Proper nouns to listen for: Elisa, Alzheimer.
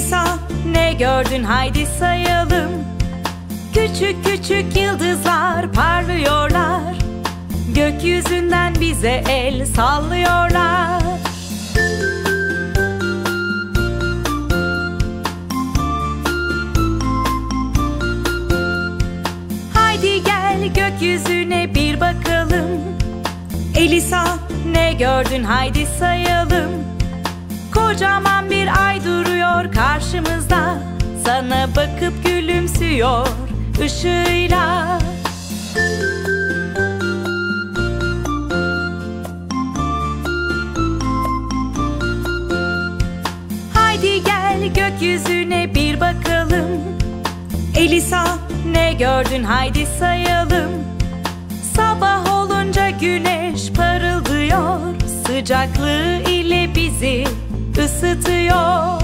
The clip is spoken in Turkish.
Elisa, ne gördün haydi sayalım. Küçük küçük yıldızlar parlıyorlar, gökyüzünden bize el sallıyorlar. Haydi gel gökyüzüne bir bakalım. Elisa, ne gördün haydi sayalım. Kocaman bir ay duruyor karşımızda, sana bakıp gülümsüyor ışığıyla. Haydi gel gökyüzüne bir bakalım. Elisa, ne gördün haydi sayalım. Sabah olunca güneş parıldıyor, sıcaklığı ile bizi ısıtıyor.